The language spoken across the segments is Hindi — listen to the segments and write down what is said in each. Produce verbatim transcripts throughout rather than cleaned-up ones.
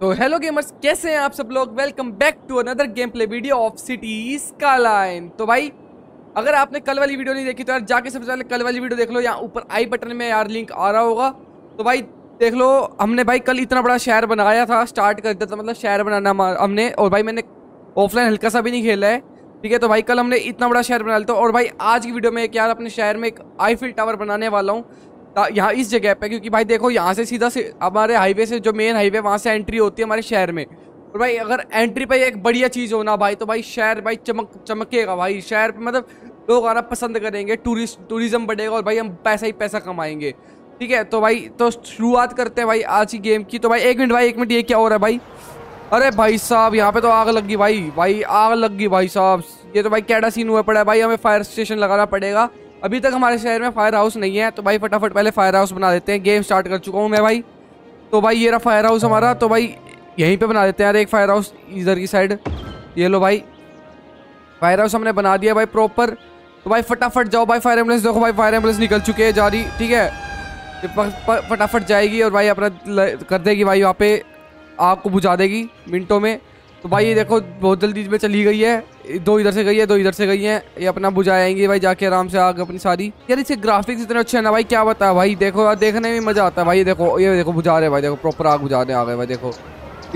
तो हेलो गेमर्स, कैसे हैं आप सब लोग। Welcome back to another game play video of cities skyline. तो भाई अगर आपने कल वाली वीडियो नहीं देखी तो यार जाके सबसे पहले कल वाली वीडियो देख लो। यहाँ ऊपर आई बटन में यार लिंक आ रहा होगा, तो भाई देख लो। हमने भाई कल इतना बड़ा शहर बनाया था, स्टार्ट कर दिया था, मतलब शहर बनाना हमने। और भाई मैंने ऑफलाइन हल्का सा भी नहीं खेला है, ठीक है। तो भाई कल हमने इतना बड़ा शहर बना लिया था। और भाई आज की वीडियो में एक यार अपने शहर में एक आईफिल टावर बनाने वाला हूँ यहाँ इस जगह पे, क्योंकि भाई देखो यहाँ से सीधा से हमारे हाईवे से, जो मेन हाईवे वहाँ से एंट्री होती है हमारे शहर में। और भाई अगर एंट्री पे एक बढ़िया चीज़ हो ना भाई, तो भाई शहर भाई चमक चमकेगा भाई। शहर पे मतलब लोग आना पसंद करेंगे, टूरिस्ट टूरिज़्म बढ़ेगा और भाई हम पैसा ही पैसा कमाएंगे, ठीक है। तो भाई तो शुरुआत करते हैं भाई आज की गेम की। तो भाई एक मिनट भाई एक मिनट ये क्या हो रहा है भाई। अरे भाई साहब यहाँ पर तो आग लग गई भाई, भाई आग लग गई भाई साहब। ये तो भाई कैडा सीन हुआ पड़ा है भाई। हमें फायर स्टेशन लगाना पड़ेगा, अभी तक हमारे शहर में फायर हाउस नहीं है। तो भाई फटाफट पहले फायर हाउस बना देते हैं। गेम स्टार्ट कर चुका हूँ मैं भाई। तो भाई ये रहा फायर हाउस हमारा, तो भाई यहीं पे बना देते हैं यार एक फायर हाउस इधर की साइड। ये लो भाई फायर हाउस हमने बना दिया भाई प्रॉपर। तो भाई फटाफट जाओ भाई, फायर एम्बुलेंस देखो भाई, फायर एम्बुलेंस निकल चुके हैं जारी, ठीक है। फटाफट जाएगी और भाई अपना कर देगी भाई, वहाँ पे आपको बुझा देगी मिनटों में। तो भाई ये देखो बहुत जल्दी में चली गई है, दो इधर से गई है, दो इधर से गई है। ये अपना बुझाएंगे भाई जाके आराम से आग अपनी सारी। यार इसके ग्राफिक्स इतने अच्छे हैं ना भाई, क्या बताया भाई। देखो यार देखने में मज़ा आता है भाई। ये देखो ये देखो बुझा रहे भाई, देखो प्रॉपर आग बुझा रहे आ गए भाई। देखो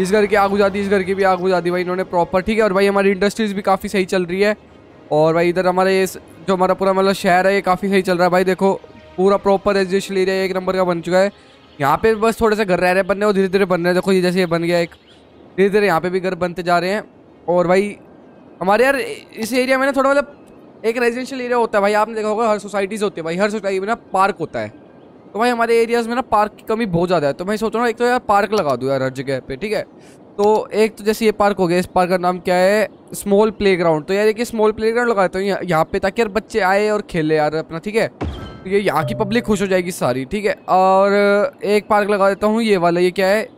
इस घर की आग बुझा दी, इस घर की भी आग बुझा दी भाई इन्होंने प्रॉपर, ठीक है। और भाई हमारी इंडस्ट्रीज़ भी काफ़ी सही चल रही है। और भाई इधर हमारे जो हमारा पूरा मतलब शहर है ये काफ़ी सही चल रहा है भाई। देखो पूरा प्रॉपर रेजिडेंशियल एरिया एक नंबर का बन चुका है। यहाँ पर बस थोड़े से घर रह रहे बनने और धीरे धीरे बन रहे। देखो ये जैसे ये बन गया, एक धीरे धीरे यहाँ पे भी घर बनते जा रहे हैं। और भाई हमारे यार इस एरिया में ना थोड़ा मतलब एक रेजिडेंशियल एरिया होता है भाई, आपने देखा होगा हर सोसाइटीज़ होती है भाई, हर सोसाइटी में ना पार्क होता है। तो भाई हमारे एरियाज़ में ना पार्क की कमी बहुत ज़्यादा है। तो मैं सोच रहा हूँ एक तो यार पार्क लगा दूँ यार हर जगह पे, ठीक है। तो एक तो जैसे ये पार्क हो गया, इस पार्क का नाम क्या है, स्मॉल प्ले ग्राउंड। तो यार एक स्मॉल प्ले ग्राउंड लगाते हैं यहाँ पे, ताकि यार बच्चे आए और खेले यार अपना, ठीक है। ये यहाँ की पब्लिक खुश हो जाएगी सारी, ठीक है। और एक पार्क लगा देता हूँ ये वाला, ये क्या है,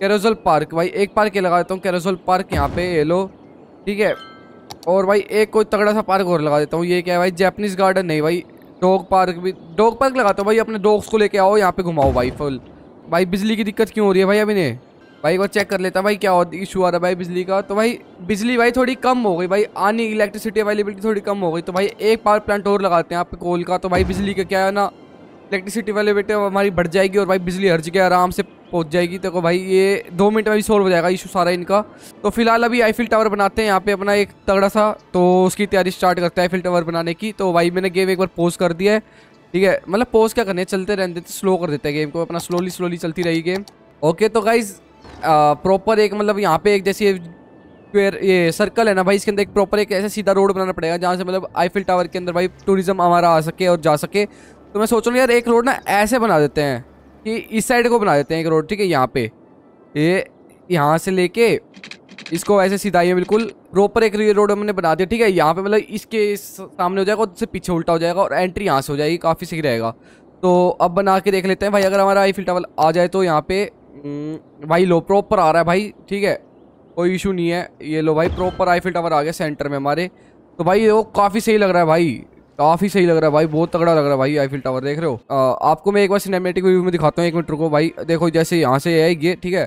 कैरोजल पार्क। भाई एक पार्क ये लगा देता हूँ कैरोजल पार्क यहाँ पे, ये लो, ठीक है। और भाई एक कोई तगड़ा सा पार्क और लगा देता हूँ। ये क्या है भाई, जैपनीज़ गार्डन नहीं भाई, डॉग पार्क भी, डॉग पार्क लगाता हूँ भाई। अपने डॉग्स को लेके आओ यहाँ पे घुमाओ भाई फुल। भाई बिजली की दिक्कत क्यों हो रही है भाई, अभी ने भाई को चेक कर लेता भाई क्या इशू आ रहा है भाई बिजली का। तो भाई बिजली भाई थोड़ी कम हो गई भाई, आनी इलेक्ट्रिसिटी अवेलेबिलिटी थोड़ी कम हो गई। तो भाई एक पावर प्लांट और लगाते हैं यहाँ पे कोल का। तो भाई बिजली का क्या है ना, इलेक्ट्रिसिटी अवेलेबिलिटी हमारी बढ़ जाएगी और भाई बिजली हर जगह आराम से पहुंच जाएगी। देखो भाई ये दो मिनट में भी सॉल्व हो जाएगा इशू सारा इनका। तो फिलहाल अभी आईफिल टावर बनाते हैं यहाँ पे अपना एक तगड़ा सा, तो उसकी तैयारी स्टार्ट करते हैं आईफिल टावर बनाने की। तो भाई मैंने गेम एक बार पॉज कर दिया है, ठीक है। मतलब पॉज क्या करने, चलते रहने देते, स्लो कर देते हैं गेम को अपना, स्लोली स्लोली चलती रही गेम। ओके तो गाइज प्रॉपर एक मतलब यहाँ पर एक जैसे ये सर्कल है ना भाई, इसके अंदर एक प्रॉपर एक ऐसा सीधा रोड बनाना पड़ेगा जहाँ से मतलब आईफिल टावर के अंदर भाई टूरिज़्म हमारा आ सके और जा सके। तो मैं सोच रहा हूँ यार एक रोड ना ऐसे बना देते हैं कि इस साइड को बना देते हैं एक रोड, ठीक है। यहाँ पे ये यहाँ से लेके इसको ऐसे सीधा ये बिल्कुल प्रॉपर एक रोड हमने बना दिया, ठीक है। यहाँ पे मतलब इसके सामने हो जाएगा और इससे पीछे उल्टा हो जाएगा और एंट्री यहाँ से हो जाएगी, काफ़ी सही रहेगा। तो अब बना के देख लेते हैं भाई, अगर हमारा आईफिल टावर आ जाए तो यहाँ पे भाई लो प्रॉपर आ रहा है भाई, ठीक है, कोई इशू नहीं है। ये लो भाई प्रॉपर आईफिल टावर आ गया सेंटर में हमारे। तो भाई वो काफ़ी सही लग रहा है भाई, काफ़ी सही लग रहा है भाई, बहुत तगड़ा लग रहा है भाई आईफिल टावर, देख रहे हो। आ, आपको मैं एक बार सिनेमैटिक व्यू में दिखाता हूँ, एक मिनट रुको भाई। देखो जैसे यहाँ से है ये, ठीक है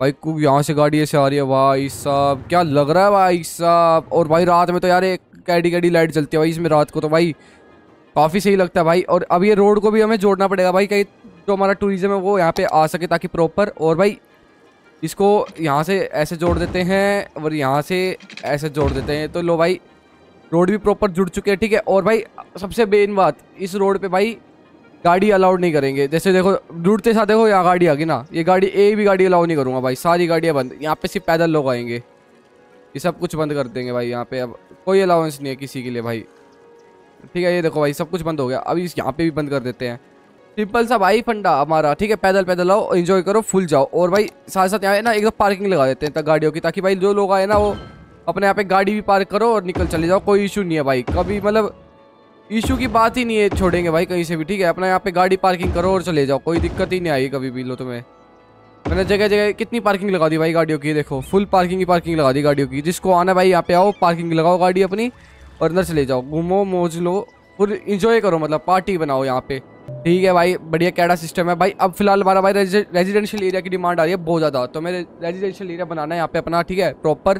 भाई, यहाँ से गाड़ी ऐसे आ रही है भाई साहब, क्या लग रहा है भाई साहब। और भाई रात में तो यार एक कैडी कैडी लाइट चलती है भाई इसमें रात को, तो भाई काफ़ी सही लगता है भाई। और अब ये रोड को भी हमें जोड़ना पड़ेगा भाई, कहीं जो हमारा टूरिज़म है वो यहाँ पर आ सके ताकि प्रॉपर। और भाई इसको यहाँ से ऐसे जोड़ देते हैं और यहाँ से ऐसे जोड़ देते हैं। तो लो भाई रोड भी प्रॉपर जुड़ चुके हैं, ठीक है। और भाई सबसे मेन बात, इस रोड पे भाई गाड़ी अलाउड नहीं करेंगे। जैसे देखो जुड़ते साथ देखो यहाँ गाड़ी आ गई ना, ये गाड़ी एक भी गाड़ी अलाउ नहीं करूँगा भाई, सारी गाड़ियाँ बंद। यहाँ पे सिर्फ पैदल लोग आएंगे, ये सब कुछ बंद कर देंगे भाई। यहाँ पे अब कोई अलाउंस नहीं है किसी के लिए भाई, ठीक है। ये देखो भाई सब कुछ बंद हो गया, अभी यहाँ पे भी बंद कर देते हैं। सिंपल सा भाई फंडा हमारा, ठीक है। पैदल पैदल आओ, एंजॉय करो, फुल जाओ। और भाई साथ साथ यहाँ ना एक पार्किंग लगा देते हैं गाड़ियों की, ताकि भाई जो लोग आए ना वो अपने यहाँ पे गाड़ी भी पार्क करो और निकल चले जाओ, कोई इशू नहीं है भाई। कभी मतलब इशू की बात ही नहीं है, छोड़ेंगे भाई कहीं से भी, ठीक है। अपना यहाँ पे गाड़ी पार्किंग करो और चले जाओ, कोई दिक्कत ही नहीं आई कभी भी। लो तुम्हें मैंने जगह जगह कितनी पार्किंग लगा दी भाई गाड़ियों की, देखो फुल पार्किंग की पार्किंग लगा दी गाड़ियों की। जिसको आना भाई यहाँ पे आओ, पार्किंग लगाओ गाड़ी अपनी और अंदर चले जाओ, घूमो मौज लो, फुल इंजॉय करो, मतलब पार्टी बनाओ यहाँ पे। ठीक है भाई, बढ़िया कैडा सिस्टम है भाई। अब फिलहाल हमारा भाई रेजिडेंशियल एरिया की डिमांड आ रही है बहुत ज़्यादा, तो मेरे रेजिडेंशियल एरिया बनाना है यहाँ पे अपना, ठीक है प्रॉपर।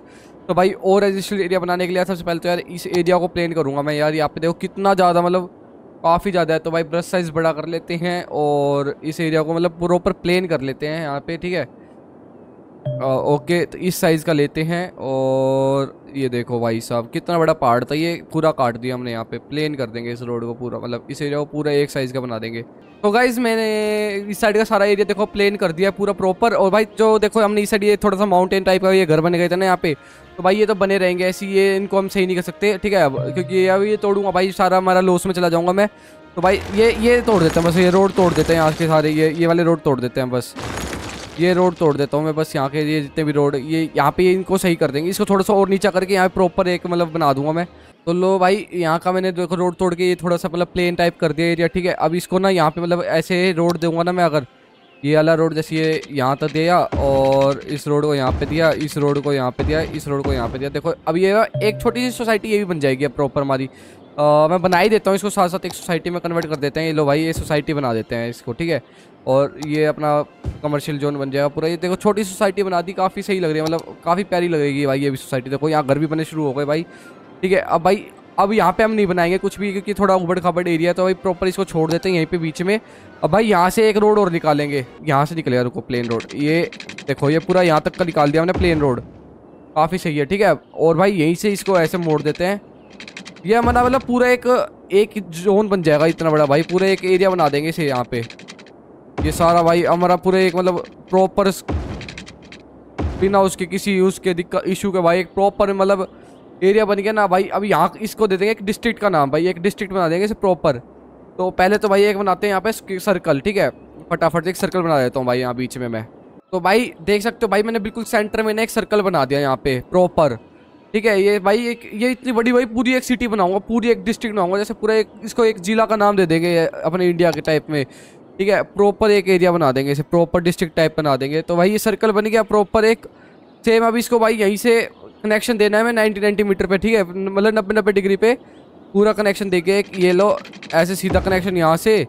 तो भाई और रेजिडेंशियल एरिया बनाने के लिए सबसे पहले तो यार इस एरिया को प्लान करूँगा मैं यार। यहाँ पे देखो कितना ज़्यादा, मतलब काफ़ी ज़्यादा है। तो भाई ब्रश साइज़ बड़ा कर लेते हैं और इस एरिया को मतलब प्रॉपर प्लान कर लेते हैं यहाँ पे, ठीक है। ओके तो इस साइज़ का लेते हैं और ये देखो भाई साहब कितना बड़ा पहाड़ था, ये पूरा काट दिया हमने। यहाँ पे प्लेन कर देंगे इस रोड को पूरा, मतलब इस एरिया को पूरा एक साइज़ का बना देंगे। तो गाइज़ मैंने इस साइड का सारा एरिया देखो प्लेन कर दिया पूरा प्रॉपर। और भाई जो देखो हमने इस साइड ये थोड़ा सा माउंटेन टाइप का ये घर बने गए थे ना यहाँ पे, तो भाई ये तो बने रहेंगे ऐसी, ये इनको हम सही नहीं कर सकते, ठीक है। अब क्योंकि अब ये तोड़ूंगा भाई सारा, हमारा लॉस में चला जाऊँगा मैं। तो भाई ये ये तोड़ देते हैं बस, ये रोड तोड़ देते हैं आज के सारे, ये ये वाले रोड तोड़ देते हैं बस, ये रोड तोड़ देता हूँ मैं बस। यहाँ के ये जितने भी रोड ये यहाँ पे इनको सही कर देंगे, इसको थोड़ा सा और नीचा करके यहाँ प्रॉपर एक मतलब बना दूंगा मैं। तो लो भाई यहाँ का मैंने देखो रोड तोड़ के ये थोड़ा सा मतलब प्लेन टाइप कर दिया एरिया, ठीक है। अब इसको ना यहाँ पे मतलब ऐसे रोड दूंगा ना मैं, अगर ये वाला रोड जैसे ये यहाँ तक दिया और इस रोड को यहाँ पर दिया, इस रोड को यहाँ पर दिया, इस रोड को यहाँ पर दिया, देखो अब ये एक छोटी सी सोसाइटी ये भी बन जाएगी प्रॉपर हमारी। मैं बना ही देता हूँ इसको, साथ साथ एक सोसाइटी में कन्वर्ट कर देते हैं। ये लो भाई ये सोसाइटी बना देते हैं इसको, ठीक है। और ये अपना कमर्शियल जोन बन जाएगा पूरा। ये देखो छोटी सोसाइटी बना दी, काफ़ी सही लग रही है, मतलब काफ़ी प्यारी लगेगी भाई ये भी सोसाइटी। देखो यहाँ घर भी बनने शुरू हो गए भाई, ठीक है। अब भाई अब यहाँ पे हम नहीं बनाएंगे कुछ भी क्योंकि थोड़ा उबड़ खाबड़ एरिया है, तो भाई प्रॉपर इसको छोड़ देते हैं यहीं पे बीच में। अब भाई यहाँ से एक रोड और निकालेंगे, यहाँ से निकलेगा रुको प्लेन रोड। ये देखो ये पूरा यहाँ तक का निकाल दिया हमने प्लेन रोड, काफ़ी सही है, ठीक है। और भाई यहीं से इसको ऐसे मोड़ देते हैं, ये हमारा मतलब पूरा एक एक जोन बन जाएगा इतना बड़ा भाई, पूरा एक एरिया बना देंगे इसे यहाँ पे। ये सारा भाई हमारा पूरे एक मतलब प्रॉपर बिना उसके किसी उसके दिक्कत इशू के भाई एक प्रॉपर मतलब एरिया बन गया ना भाई। अब यहाँ इसको दे देंगे एक डिस्ट्रिक्ट का नाम भाई, एक डिस्ट्रिक्ट बना देंगे इसे प्रॉपर। तो पहले तो भाई एक बनाते हैं यहाँ पे सर्कल, ठीक है। फटाफट एक सर्कल बना देता हूँ भाई यहाँ बीच में मैं। तो भाई देख सकते हो भाई मैंने बिल्कुल सेंटर में ना एक सर्कल बना दिया यहाँ पे प्रॉपर, ठीक है। ये भाई एक ये इतनी बड़ी भाई पूरी एक सिटी बनाऊंगा, पूरी एक डिस्ट्रिक्ट बनाऊंगा, जैसे पूरा एक इसको एक ज़िला का नाम दे देंगे अपने इंडिया के टाइप में, ठीक है। प्रॉपर एक एरिया बना देंगे इसे, प्रॉपर डिस्ट्रिक्ट टाइप बना देंगे। तो भाई ये सर्कल बन गया प्रॉपर एक सेम। अब इसको भाई यहीं से कनेक्शन देना है मैं नाइन्टी नाइन्टी मीटर पर, ठीक है, मतलब नब्बे नब्बे डिग्री पे पूरा कनेक्शन दे के एक ये लो ऐसे सीधा कनेक्शन यहाँ से।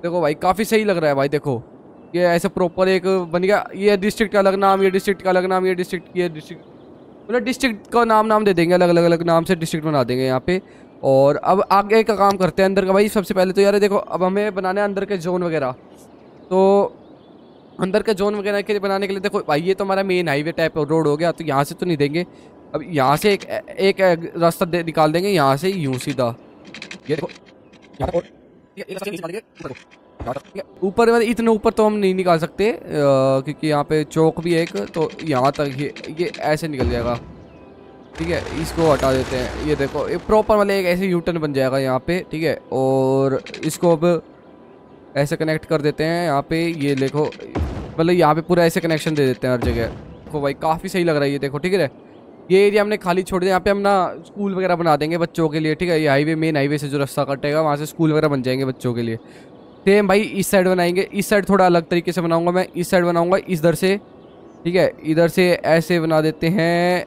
देखो भाई काफ़ी सही लग रहा है भाई, देखो ये ऐसे प्रॉपर एक बन गया। ये डिस्ट्रिक्ट का अलग नाम, ये डिस्ट्रिक्ट का अलग नाम, ये डिस्ट्रिक्ट ये डिस्ट्रिक्ट मतलब डिस्ट्रिक्ट का नाम नाम दे देंगे, अलग अलग अलग नाम से डिस्ट्रिक्ट बना देंगे यहाँ पे। और अब आगे का काम करते हैं अंदर का भाई। सबसे पहले तो यार देखो अब हमें बनाना है अंदर के जोन वगैरह, तो अंदर के जोन वगैरह के लिए बनाने के लिए देखो भाई ये तो हमारा मेन हाईवे टाइप रोड हो गया, तो यहाँ से तो नहीं देंगे। अब यहाँ से एक एक रास्ता निकाल देंगे यहाँ से यूँ सीधा, ये देखो ऊपर, मतलब इतने ऊपर तो हम नहीं निकाल सकते क्योंकि यहाँ पे चौक भी है एक, तो यहाँ तक ये ये ऐसे निकल जाएगा, ठीक है। इसको हटा देते हैं, ये देखो ये प्रॉपर मतलब एक ऐसे यूटर्न बन जाएगा यहाँ पे, ठीक है। और इसको अब ऐसे कनेक्ट कर देते हैं यहाँ पे, ये देखो मतलब यहाँ पे पूरा ऐसे कनेक्शन दे देते हैं हर जगह। देखो भाई काफ़ी सही लग रहा है ये देखो, ठीक है। ये एरिया हमने खाली छोड़ दिया, यहाँ पे हम ना स्कूल वगैरह बना देंगे बच्चों के लिए, ठीक है। ये हाईवे मेन हाईवे से जो रास्ता कटेगा वहाँ से स्कूल वगैरह बन जाएंगे बच्चों के लिए। सेम भाई इस साइड बनाएंगे, इस साइड थोड़ा अलग तरीके से बनाऊंगा मैं, इस साइड बनाऊंगा इधर से, ठीक है। इधर से ऐसे बना देते हैं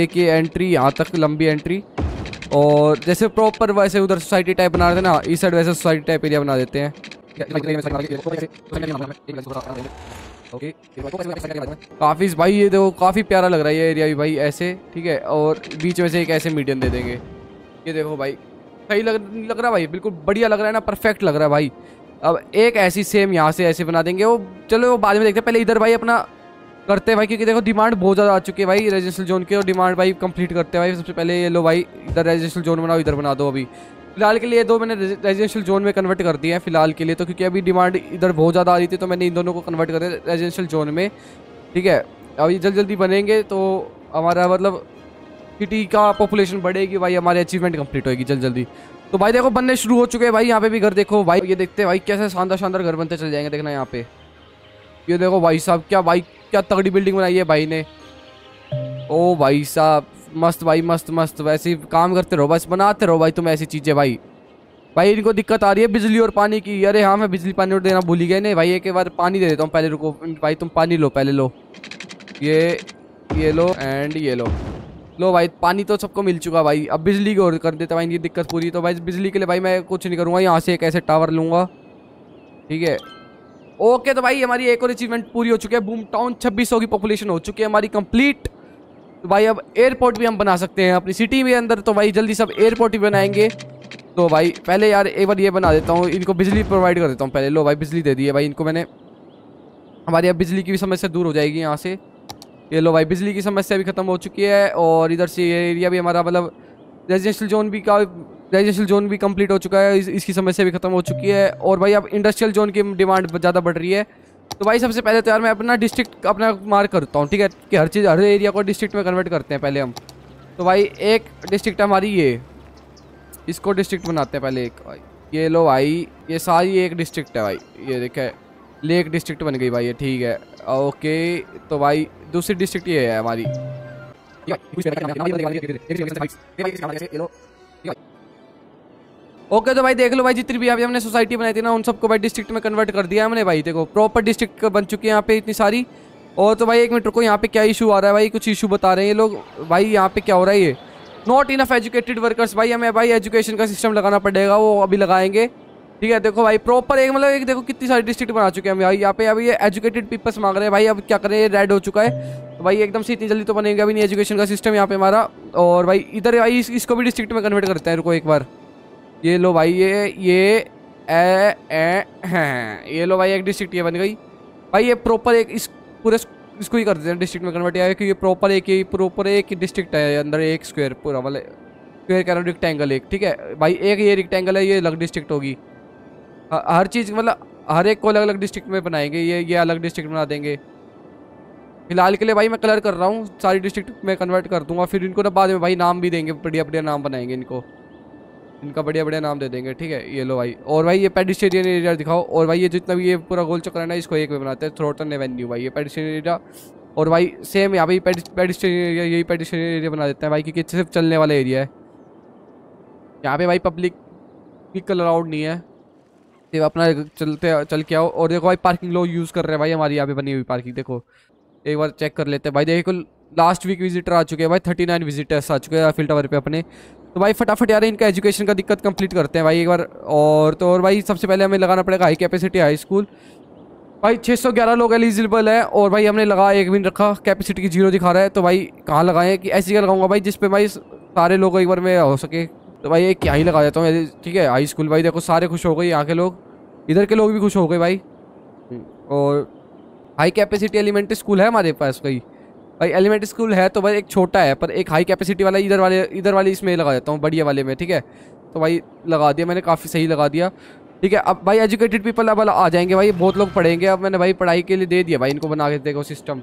एक ये एंट्री यहाँ तक लंबी एंट्री, और जैसे प्रॉपर वैसे उधर सोसाइटी टाइप बना देते ना, इस साइड वैसे सोसाइटी टाइप एरिया बना देते हैं। ओके काफ़ी भाई ये देखो काफ़ी प्यारा लग रहा है ये एरिया भी भाई ऐसे, ठीक है। और बीच में से एक ऐसे मीडियम दे देंगे, ये देखो भाई सही लग लग रहा है भाई, बिल्कुल बढ़िया लग रहा है ना, परफेक्ट लग रहा है भाई। अब एक ऐसी सेम यहाँ से ऐसे बना देंगे, वो चलो वो बाद में देखते हैं, पहले इधर भाई अपना करते हैं भाई क्योंकि देखो डिमांड बहुत ज़्यादा आ चुकी है भाई रेजिडेंशियल जोन की, और डिमांड भाई कंप्लीट करते हैं भाई। सबसे पहले ये लो भाई इधर रेजिडेंशियल जोन बनाओ, इधर बना दो। अभी फिलहाल के लिए दो मैंने रेजिडेंशियल जोन में कन्वर्ट कर दिए हैं फिलहाल के लिए, तो क्योंकि अभी डिमांड इधर बहुत ज़्यादा आ रही थी, तो मैंने इन दोनों को कन्वर्ट कर दिया रेजिडेंशियल जोन में, ठीक है। अब ये जल्दी जल्दी बनेंगे तो हमारा मतलब सिटी का पॉपुलेशन बढ़ेगी भाई, हमारी अचीवमेंट कंप्लीट होगी जल्द जल्दी। तो भाई देखो बनने शुरू हो चुके हैं भाई, यहाँ पे भी घर देखो भाई, ये देखते हैं भाई कैसे शानदार शानदार घर बनते चले जाएंगे, देखना यहाँ पे। ये देखो भाई साहब क्या भाई क्या तगड़ी बिल्डिंग बनाई है भाई ने, ओ भाई साहब मस्त भाई मस्त मस्त। वैसे काम करते रहो बस, बनाते रहो भाई तुम ऐसी चीज़ें भाई। भाई इनको दिक्कत आ रही है बिजली और पानी की, अरे हाँ मैं बिजली पानी देना भूल ही गया। नहीं भाई एक बार पानी दे देता हूँ पहले, रुको भाई तुम पानी लो पहले, लो ये ये लो एंड ये लो लो भाई पानी तो सबको मिल चुका भाई, अब बिजली की और कर देता भाई ये दिक्कत पूरी। तो भाई बिजली के लिए भाई मैं कुछ नहीं करूँगा, यहाँ से एक ऐसे टावर लूँगा, ठीक है ओके। तो भाई हमारी एक और अचीवमेंट पूरी हो चुकी है, बूम टाउन छब्बीस सौ की पॉपुलेशन हो चुकी है हमारी कंप्लीट। तो भाई अब एयरपोर्ट भी हम बना सकते हैं अपनी सिटी के अंदर, तो भाई जल्दी सब एयरपोर्ट भी बनाएंगे। तो भाई पहले यार एक बार ये बना देता हूँ, इनको बिजली प्रोवाइड कर देता हूँ पहले। लो भाई बिजली दे दी है भाई इनको मैंने, हमारी अब बिजली की भी समस्या दूर हो जाएगी यहाँ से। ये लो भाई बिजली की समस्या भी खत्म हो चुकी है, और इधर से ये एरिया भी हमारा मतलब रेजिडेंशियल जोन भी का रेजिडेंशियल जोन भी कंप्लीट हो चुका है, इस, इसकी समस्या भी खत्म हो चुकी है। और भाई अब इंडस्ट्रियल जोन की डिमांड ज़्यादा बढ़ रही है। तो भाई सबसे पहले तो यार मैं अपना डिस्ट्रिक्ट अपना मार्क करता हूँ, ठीक है कि हर चीज़ हर एरिया को डिस्ट्रिक्ट में कन्वर्ट करते हैं पहले हम। तो भाई एक डिस्ट्रिक्ट हमारी ये, इसको डिस्ट्रिक्ट बनाते हैं पहले एक। ये लो भाई ये सारी एक डिस्ट्रिक्ट है भाई, ये देखा लेक डिस्ट्रिक्ट बन गई भाई ये, ठीक है ओके। तो भाई दूसरी डिस्ट्रिक्ट ये है हमारी, ओके। तो भाई देख लो भाई जितनी भी अभी हमने सोसाइटी बनाई थी ना उन सबको भाई डिस्ट्रिक्ट में कन्वर्ट कर दिया हमने भाई। देखो प्रॉपर डिस्ट्रिक्ट बन चुकी है यहाँ पे इतनी सारी। और तो भाई एक मिनट रुको, यहाँ पे क्या इशू आ रहा है भाई, कुछ इशू बता रहे हैं ये लोग भाई। यहाँ पे क्या हो रहा है ये, नॉट इनफ एजुकेटेड वर्कर्स। भाई हमें भाई एजुकेशन का सिस्टम लगाना पड़ेगा, वो अभी लगाएंगे, ठीक है। देखो भाई प्रॉपर एक मतलब एक देखो कितनी सारी डिस्ट्रिक्ट बना चुके हैं हम भाई। यहाँ पे अभी ये एजुकेटेड पीपल्स मांग रहे हैं भाई, अब क्या करें ये रेड हो चुका है। तो भाई एकदम से इतनी जल्दी तो बनेगा अभी नहीं एजुकेशन का सिस्टम यहाँ पे हमारा। और भाई इधर भाई इस, इसको भी डिस्ट्रिक्ट में कन्वर्ट करते हैं, रुको एक बार। ये लो भाई ये ये ए, ए, हैं ये लो भाई एक डिस्ट्रिक्ट ये बन गई भाई। ये प्रॉपर एक इस पूरे इसको ही कर देते हैं डिस्ट्रिक्ट में कन्वर्ट आया, क्योंकि प्रॉपर एक ही प्रॉपर एक ही डिस्ट्रिक्ट है अंदर, एक स्क्वायर पूरा मतलब स्क्वायर कह रहा हूँ रेक्टेंगल एक, ठीक है भाई। एक ये रेक्टेंगल है ये अलग डिस्ट्रिक्ट होगी, हर चीज़ मतलब हर एक को अलग अलग डिस्ट्रिक्ट में बनाएंगे, ये ये अलग डिस्ट्रिक्ट बना देंगे। फिलहाल के लिए भाई मैं कलर कर रहा हूँ, सारी डिस्ट्रिक्ट में कन्वर्ट कर दूंगा, फिर इनको ना बाद में भाई नाम भी देंगे, बढ़िया बढ़िया नाम बनाएंगे इनको, इनका बढ़िया बढ़िया नाम दे देंगे, ठीक है। ये लो भाई, और भाई ये पेडिस्ट्रियन एरिया दिखाओ। और भाई ये जितना भी ये पूरा गोल चक्कर है ना इसको एक में बनाते हैं, थ्रोटन एवेन्यू भाई ये पेडिस्ट्रियन एरिया। और भाई सेम यहाँ पे पेडिस्ट्रियन एरिया यही पेडिस्ट्रियन एरिया बना देते हैं भाई, क्योंकि सिर्फ चलने वाला एरिया है यहाँ पे भाई, पब्लिक व्हीकल अलाउड नहीं है, तो अपना चलते चल के आओ। और देखो भाई पार्किंग लोग यूज़ कर रहे हैं भाई, हमारी यहाँ पे बनी हुई पार्किंग देखो एक बार चेक कर लेते हैं भाई। देखो लास्ट वीक विजिटर आ चुके हैं भाई, थर्टी नाइन विजिटर्स आ चुके हैं एफिल टावर पे अपने। तो भाई फटाफट यार इनका एजुकेशन का दिक्कत कंप्लीट करते हैं भाई एक बार। और तो और भाई सबसे पहले हमें लगाना पड़ेगा हाई कैपेसिटी हाई स्कूल भाई। छः सौ ग्यारह लोग एलिजिबल है, और भाई हमने लगा एक मिनट रखा, कैपेसिटी की जीरो दिखा रहा है। तो भाई कहाँ लगाएं कि ऐसी जगह लगाऊंगा भाई जिसपे भाई सारे लोग एक बार में हो सके। तो भाई एक क्या ही लगा देता हूँ, ठीक है हाई स्कूल भाई। देखो सारे खुश हो गए यहाँ के लोग, इधर के लोग भी खुश हो गए भाई। और हाई कैपेसिटी एलिमेंट्री स्कूल है हमारे पास भाई, भाई एलिमेंट्री स्कूल है तो भाई एक छोटा है, पर एक हाई कैपेसिटी वाला इधर वाले इधर वाले इसमें लगा देता हूँ बढ़िया वाले में, ठीक है। तो भाई लगा दिया मैंने, काफ़ी सही लगा दिया, ठीक है। अब भाई एजुकेटेड पीपल अब आ जाएंगे भाई, बहुत लोग पढ़ेंगे। अब मैंने भाई पढ़ाई के लिए दे दिया भाई इनको बना के, देखो सिस्टम।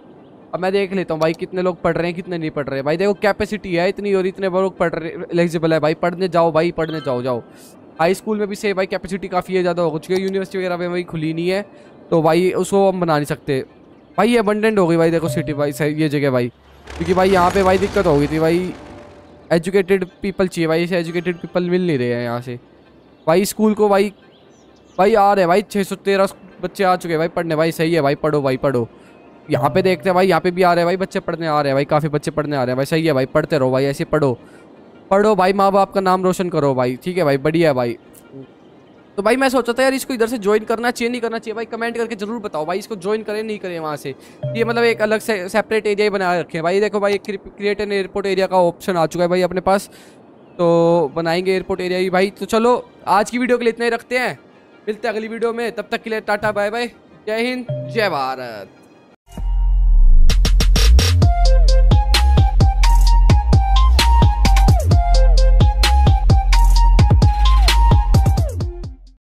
अब मैं देख लेता हूँ भाई कितने लोग पढ़ रहे हैं कितने नहीं पढ़ रहे हैं भाई। देखो कैपेसिटी है इतनी और इतने लोग पढ़ रहे, एलिजिबल है भाई, पढ़ने जाओ भाई पढ़ने जाओ जाओ। हाई स्कूल में भी से भाई कैपेसिटी काफ़ी है ज़्यादा हो चुकी है, यूनिवर्सिटी वगैरह में भाई खुली नहीं है तो भाई उसको हम बना नहीं सकते भाई। ये अबंडेंट हो गई भाई देखो सिटी भाई ये जगह भाई, क्योंकि भाई यहाँ पर भाई दिक्कत हो गई थी भाई, एजुकेटेड पीपल चाहिए भाई, ऐसे एजुकेटेड पीपल मिल नहीं रहे हैं यहाँ से भाई। स्कूल को भाई भाई आ रहे भाई छः सौ तेरह बच्चे आ चुके हैं भाई पढ़ने भाई, सही है भाई पढ़ो भाई पढ़ो। यहाँ पे देखते हैं भाई, यहाँ पे भी आ रहे हैं भाई बच्चे पढ़ने आ रहे हैं भाई, काफ़ी बच्चे पढ़ने आ रहे हैं भाई, सही है भाई पढ़ते रहो भाई, ऐसे पढ़ो पढ़ो भाई, माँ बाप का नाम रोशन करो भाई, ठीक है भाई बढ़िया भाई। तो भाई मैं सोचा था यार इसको इधर से ज्वाइन करना चाहिए नहीं करना चाहिए भाई, कमेंट करके जरूर बताओ भाई इसको ज्वाइन करें नहीं करें वहाँ से। ये मतलब एक अलग से सेपरेट एरिया ही बना रखे भाई। देखो भाई क्रिएट एन एयरपोर्ट एरिया का ऑप्शन आ चुका है भाई अपने पास, तो बनाएंगे एयरपोर्ट एरिया ही भाई। तो चलो आज की वीडियो के लिए इतना ही रखते हैं, मिलते हैं अगली वीडियो में, तब तक के लिए टाटा बाय बाय, जय हिंद जय भारत।